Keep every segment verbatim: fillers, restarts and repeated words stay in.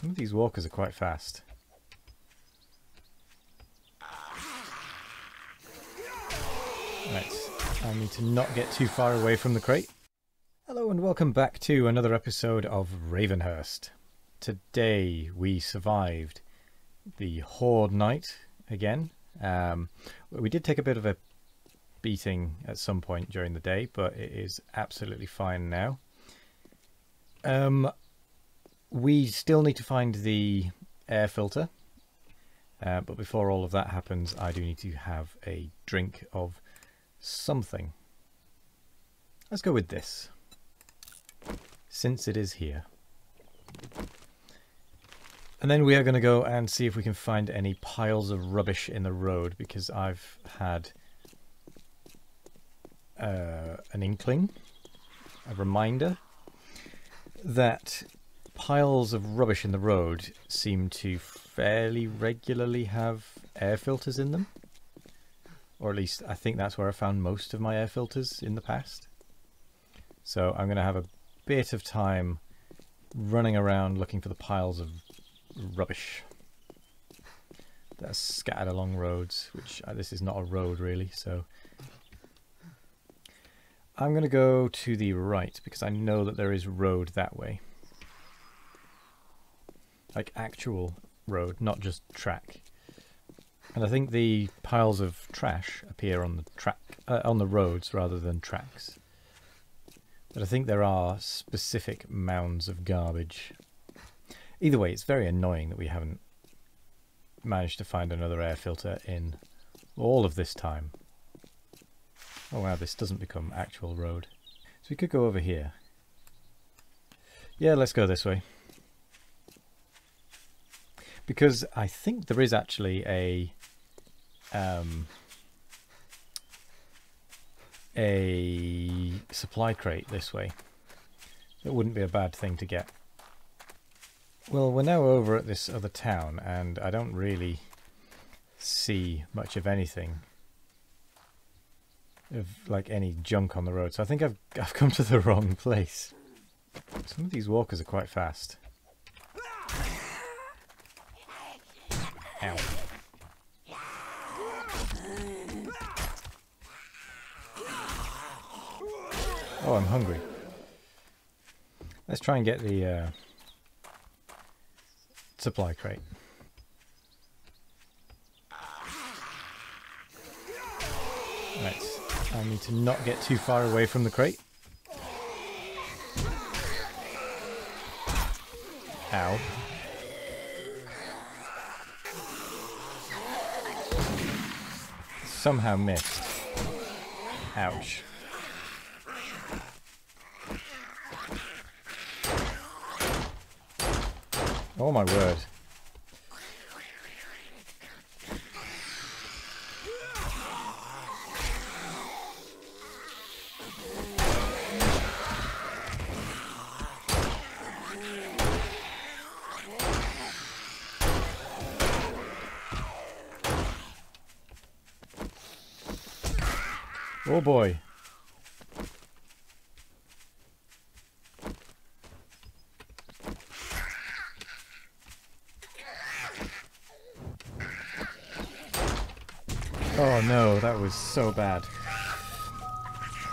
Some of these walkers are quite fast. Right, I need to not get too far away from the crate. Hello and welcome back to another episode of Ravenhearst. Today we survived the Horde Night again. Um, we did take a bit of a beating at some point during the day, but it is absolutely fine now. Um, we still need to find the air filter, uh, but before all of that happens, I do need to have a drink of something. Let's go with this, since it is here. And then we are going to go and see if we can find any piles of rubbish in the road, because I've had uh, an inkling, a reminder, that piles of rubbish in the road seem to fairly regularly have air filters in them. Or at least I think that's where I found most of my air filters in the past. So I'm going to have a bit of time running around looking for the piles of rubbish that are scattered along roads, which uh, this is not a road really, so I'm going to go to the right because I know that there is road that way. Like actual road, not just track. And I think the piles of trash appear on the track, uh, on the roads rather than tracks. But I think there are specific mounds of garbage. Either way, it's very annoying that we haven't managed to find another air filter in all of this time. Oh wow, this doesn't become actual road. So we could go over here. Yeah, let's go this way. Because I think there is actually a um, a supply crate this way. That wouldn't be a bad thing to get. Well, we're now over at this other town and I don't really see much of anything. Of like any junk on the road, so I think I've, I've come to the wrong place. Some of these walkers are quite fast. Ow. Oh, I'm hungry. Let's try and get the uh, supply crate. Right. I need to not get too far away from the crate. Ow. Somehow missed. Ouch. Oh my word. Oh boy. Oh no, that was so bad.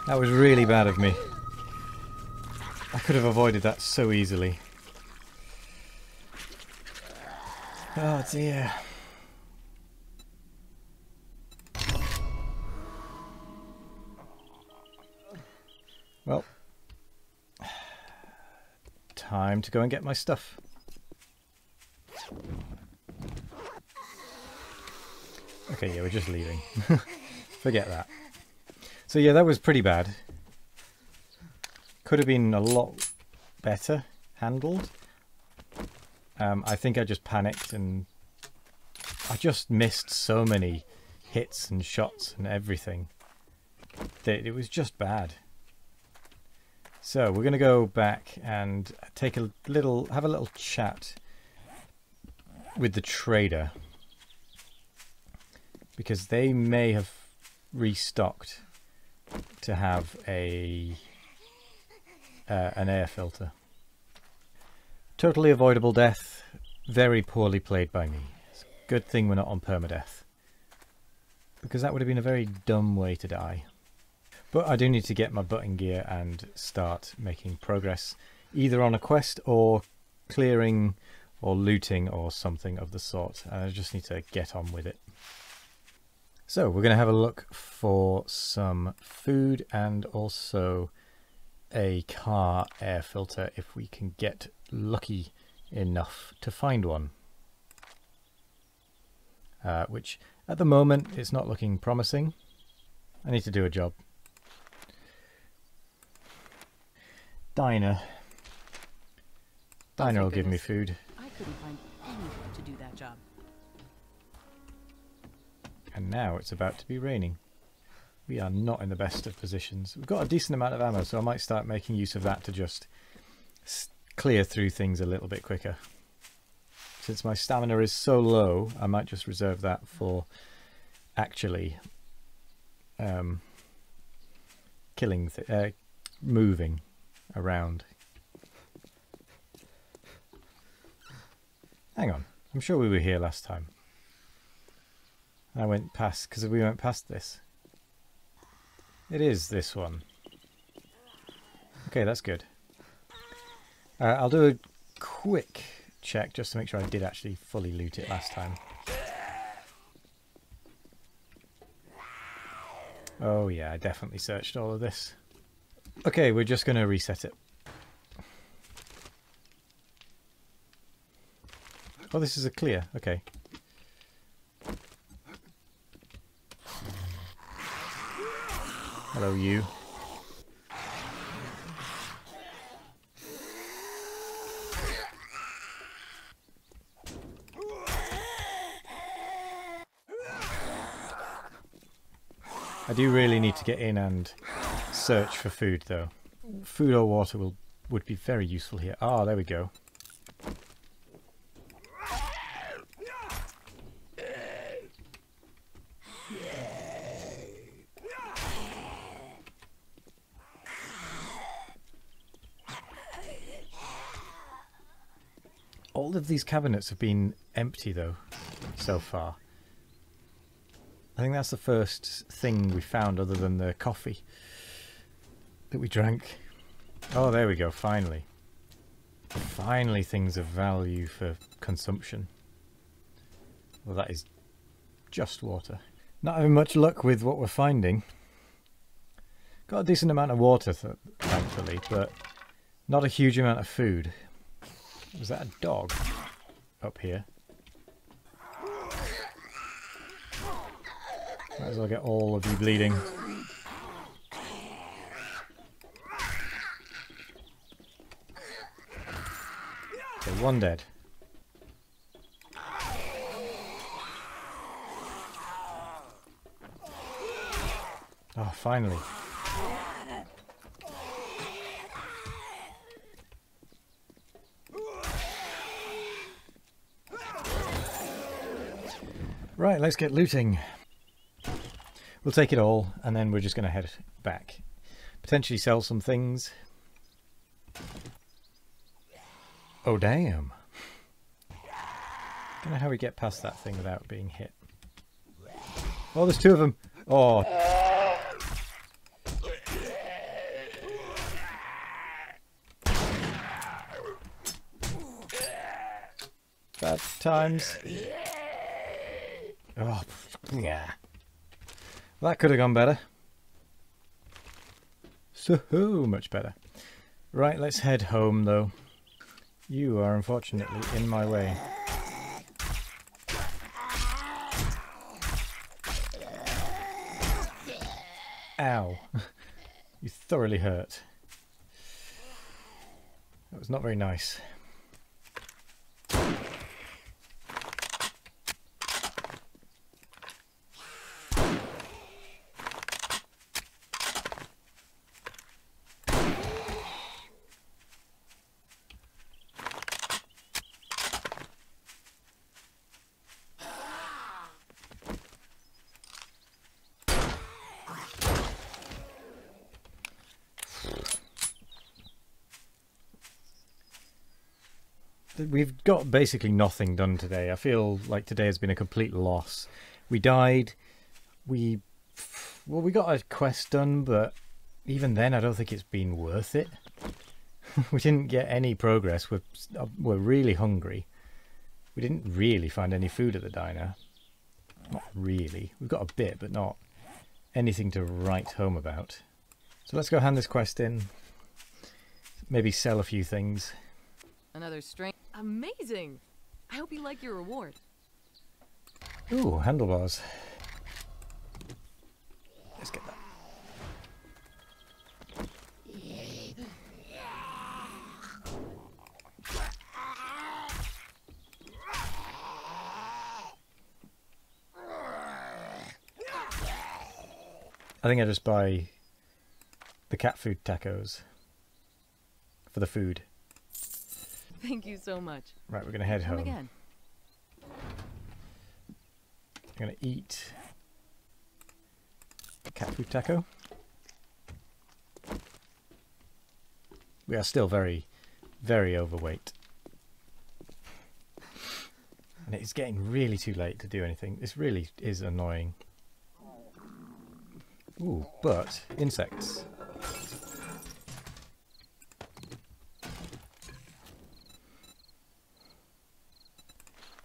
That was really bad of me. I could have avoided that so easily. Oh dear. Well, time to go and get my stuff. Okay, yeah, we're just leaving. Forget that. So yeah, that was pretty bad. Could have been a lot better handled. Um, I think I just panicked and I just missed so many hits and shots and everything. That it was just bad. So we're going to go back and take a little, have a little chat with the trader, because they may have restocked to have a uh, an air filter. Totally avoidable death, Very poorly played by me. It's a good thing we're not on permadeath, because that would have been a very dumb way to die. But I do need to get my butt in gear and start making progress, either on a quest or clearing or looting or something of the sort. I just need to get on with it. So we're going to have a look for some food and also a car air filter if we can get lucky enough to find one. Uh, which at the moment it's not looking promising. I need to do a job. Diner. Diner oh, will give me food. I couldn't find anyone to do that job. And now it's about to be raining. We are not in the best of positions. We've got a decent amount of ammo, so I might start making use of that to just clear through things a little bit quicker. Since my stamina is so low, I might just reserve that for actually um, killing, th uh, moving around. Hang on, I'm sure we were here last time. I went past, because we went past this. It is this one. Okay, that's good. Uh, I'll do a quick check just to make sure I did actually fully loot it last time. Oh yeah, I definitely searched all of this. Okay, we're just going to reset it. Oh, this is a clear. Okay. Hello, you. I do really need to get in and search for food, though. Food or water will would be very useful here. Ah, there we go. All of these cabinets have been empty though, so far. I think that's the first thing we found other than the coffee that we drank. Oh, there we go, finally. Finally things of value for consumption. Well, that is just water. Not having much luck with what we're finding. Got a decent amount of water, thankfully, but not a huge amount of food. Was that a dog up here? Might as well get all of you bleeding. Okay, one dead. Oh, finally. Right, let's get looting. We'll take it all and then we're just going to head back. Potentially sell some things. Oh damn. Don't know how we get past that thing without being hit. Oh, there's two of them. Oh. Bad times. Oh, yeah. That could have gone better. So much better. Right, let's head home though. You are unfortunately in my way. Ow. You thoroughly hurt. That was not very nice. we've got basically nothing done today. I feel like today has been a complete loss. We died. We, well, we got a quest done, but even then I don't think it's been worth it. We didn't get any progress. We're, we're really hungry. We didn't really find any food at the diner. Not really. We've got a bit, but not anything to write home about. So let's go hand this quest in. Maybe sell a few things. Another string. Amazing! I hope you like your reward. Ooh, handlebars. Let's get that. I think I just buy the cat food tacos for the food. Thank you so much. Right, we're going to head home. Again. I'm going to eat a cat food taco. We are still very, very overweight. And it's getting really too late to do anything. This really is annoying. Ooh, but insects.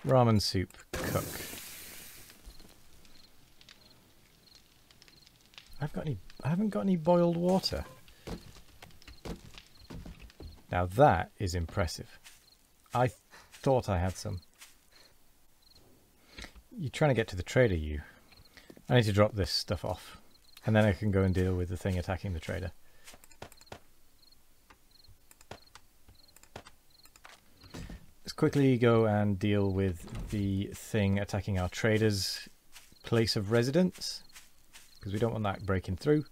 Ramen soup, cook. I've got any, I haven't got any boiled water. Now that is impressive. I th- thought I had some. You're trying to get to the trader, you. I need to drop this stuff off. And then I can go and deal with the thing attacking the trader. Let's quickly go and deal with the thing attacking our trader's place of residence, because we don't want that breaking through.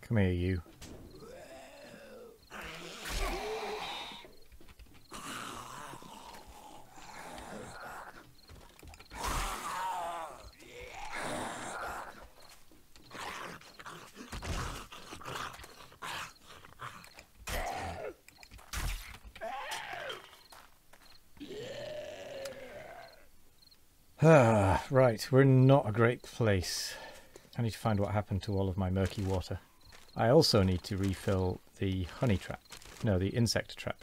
Come here, you. Ah, right, we're in not a great place. I need to find what happened to all of my murky water. I also need to refill the honey trap. No, the insect trap.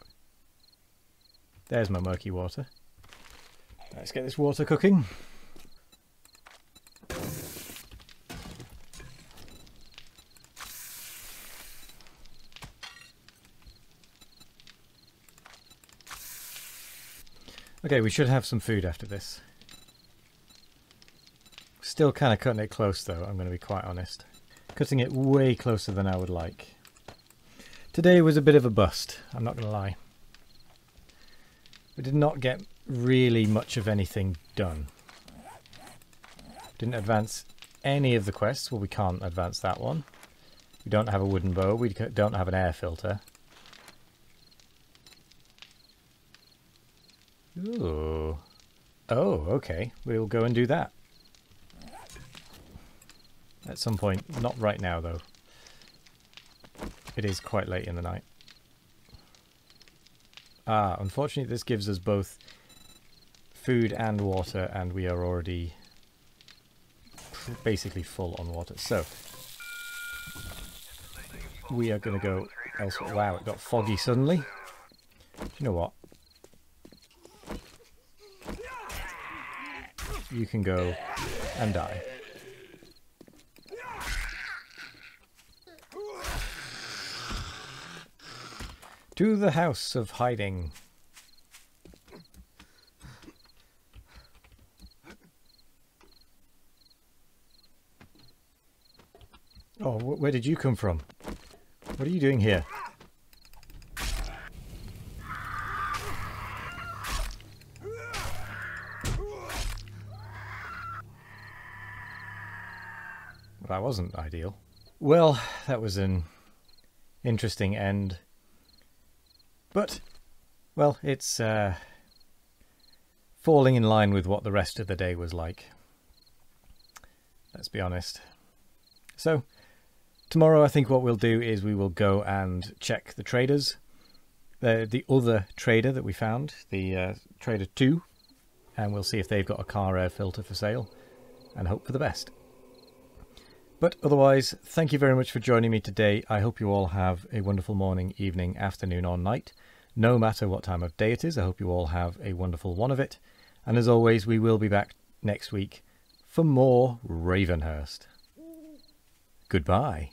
There's my murky water. Let's get this water cooking. Okay, we should have some food after this. Still kind of cutting it close though, I'm going to be quite honest. Cutting it way closer than I would like. Today was a bit of a bust, I'm not going to lie. We did not get really much of anything done. Didn't advance any of the quests. Well, we can't advance that one. We don't have a wooden bow, we don't have an air filter. Ooh. Oh, okay, we'll go and do that. At some point, not right now though. It is quite late in the night. Ah, unfortunately this gives us both food and water, and we are already basically full on water. So, we are going to go elsewhere. Wow, it got foggy suddenly. Do you know what? You can go and die. To the house of hiding. Oh, wh where did you come from? What are you doing here? Well, that wasn't ideal. Well, that was an interesting end. But, well, it's uh, falling in line with what the rest of the day was like. let's be honest. So tomorrow I think what we'll do is we will go and check the traders. The, the other trader that we found, the uh, trader two, and we'll see if they've got a car air filter for sale and hope for the best. But otherwise, thank you very much for joining me today. I hope you all have a wonderful morning, evening, afternoon or night. No matter what time of day it is, I hope you all have a wonderful one of it. And as always, we will be back next week for more Ravenhearst. Goodbye.